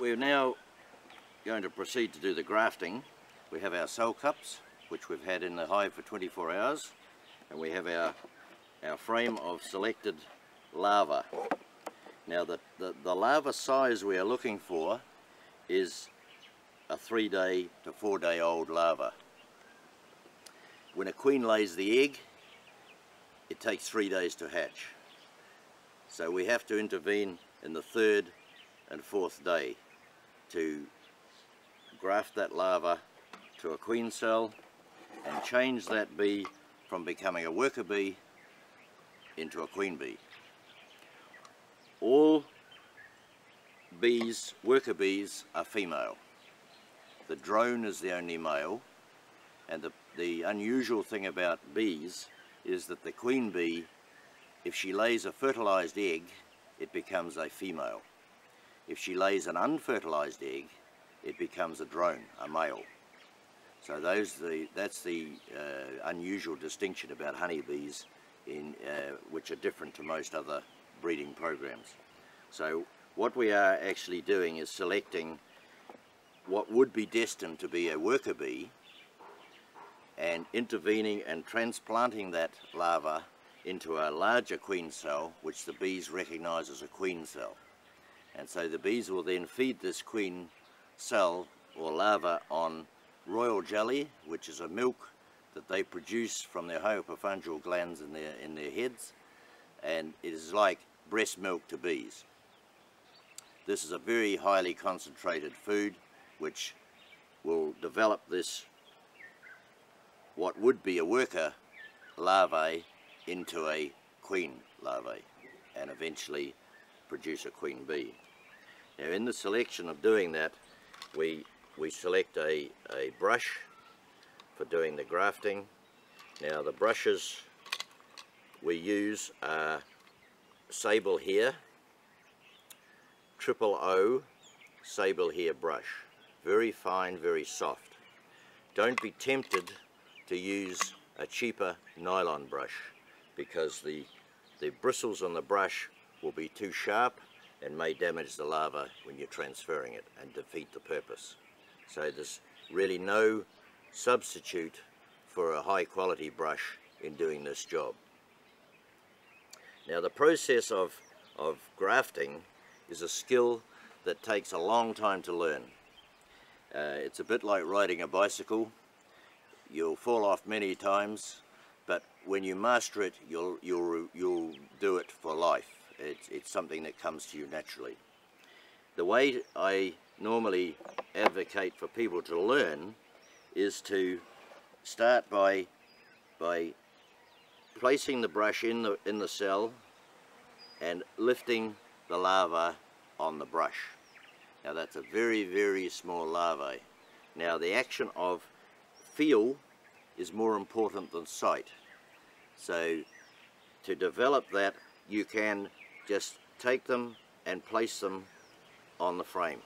We're now going to proceed to do the grafting. We have our sow cups, which we've had in the hive for 24 hours, and we have our frame of selected larvae. Now the larva size we are looking for is a 3-day to 4-day old larva. When a queen lays the egg, it takes 3 days to hatch. So we have to intervene in the 3rd and 4th day to graft that larva to a queen cell and change that bee from becoming a worker bee into a queen bee. All bees, worker bees, are female. The drone is the only male, and the unusual thing about bees is that the queen bee, if she lays a fertilized egg, it becomes a female. If she lays an unfertilized egg, it becomes a drone, a male. So that's the unusual distinction about honeybees, which are different to most other breeding programs. So what we are actually doing is selecting what would be destined to be a worker bee and intervening and transplanting that larva into a larger queen cell, which the bees recognize as a queen cell. And so the bees will then feed this queen cell or larva on royal jelly, which is a milk that they produce from their hypofungal glands in their heads, and it is like breast milk to bees. This is a very highly concentrated food which will develop this, what would be a worker larvae, into a queen larvae and eventually produce a queen bee. Now, in the selection of doing that, we select a brush for doing the grafting. Now, the brushes we use are sable hair, triple O sable hair brush. Very fine, very soft. Don't be tempted to use a cheaper nylon brush, because the bristles on the brush will be too sharp and may damage the larva when you're transferring it and defeat the purpose. So there's really no substitute for a high quality brush in doing this job. Now, the process of grafting is a skill that takes a long time to learn. It's a bit like riding a bicycle. You'll fall off many times, but when you master it, you'll do it for life. It's something that comes to you naturally. The way I normally advocate for people to learn is to start by placing the brush in the cell and lifting the larva on the brush. Now, that's a very, very small larvae. Now, the action of feel is more important than sight. So to develop that, you can just take them and place them on the frame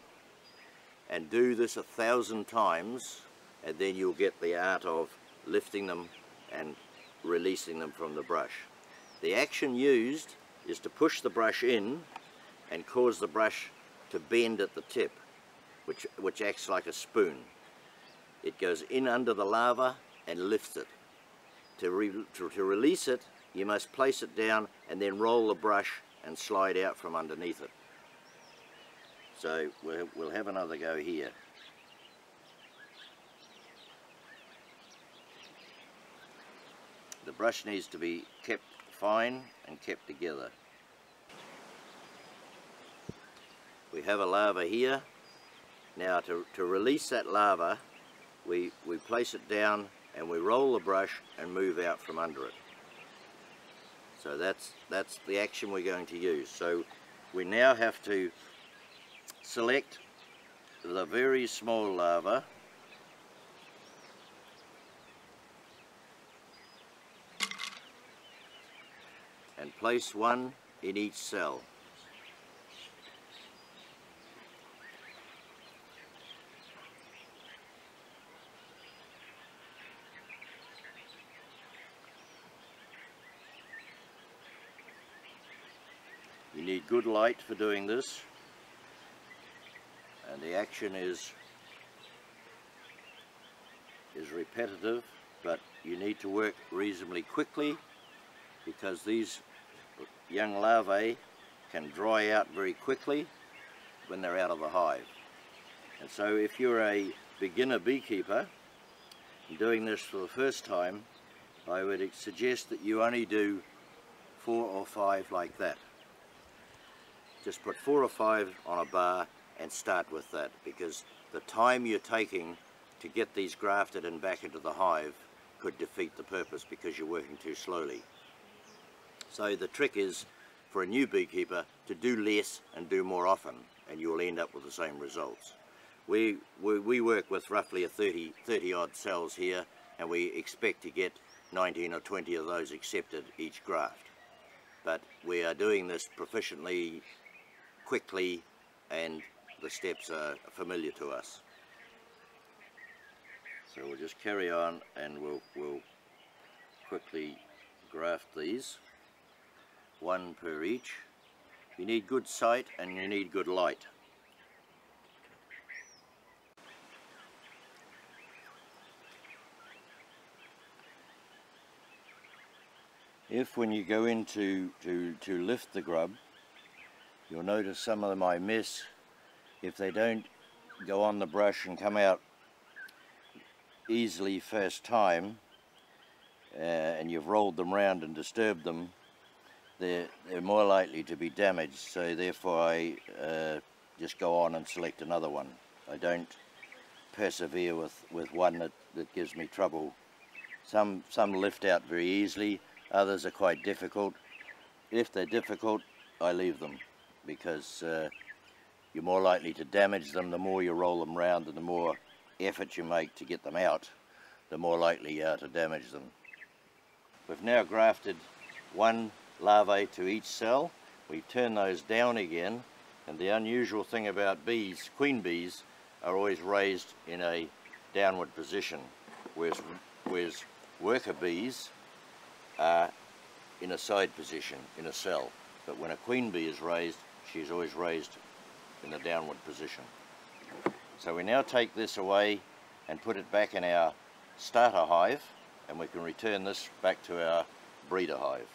and do this 1,000 times, and then you'll get the art of lifting them and releasing them from the brush. The action used is to push the brush in and cause the brush to bend at the tip, which acts like a spoon. It goes in under the larva and lifts it. To release it, you must place it down and then roll the brush and slide out from underneath it. So we'll have another go here. The brush needs to be kept fine and kept together. We have a larva here. Now, to release that larva, we place it down and we roll the brush and move out from under it. So that's the action we're going to use. So we now have to select the very small larva and place one in each cell. You need good light for doing this, The action is repetitive, but you need to work reasonably quickly because these young larvae can dry out very quickly when they're out of the hive. And so if you're a beginner beekeeper doing this for the first time, I would suggest that you only do 4 or 5 like that. Just put 4 or 5 on a bar and start with that, because the time you're taking to get these grafted and back into the hive could defeat the purpose because you're working too slowly. So the trick is for a new beekeeper to do less and do more often, and you'll end up with the same results. We work with roughly a 30 odd cells here, and we expect to get 19 or 20 of those accepted each graft. But we are doing this proficiently, quickly, and the steps are familiar to us. So we'll just carry on and we'll quickly graft these, one per each. You need good sight and you need good light. If when you go in to lift the grub, you'll notice some of them I miss. If they don't go on the brush and come out easily first time, and you've rolled them round and disturbed them, they're more likely to be damaged. So therefore I just go on and select another one. I don't persevere with one that gives me trouble. Some lift out very easily, others are quite difficult. If they're difficult, I leave them, because you're more likely to damage them. The more you roll them round and the more effort you make to get them out, the more likely you are to damage them. We've now grafted one larvae to each cell. We turn those down again, and the unusual thing about bees, queen bees, are always raised in a downward position, whereas worker bees are in a side position in a cell. But when a queen bee is raised, she's always raised in a downward position. So we now take this away and put it back in our starter hive, and we can return this back to our breeder hive.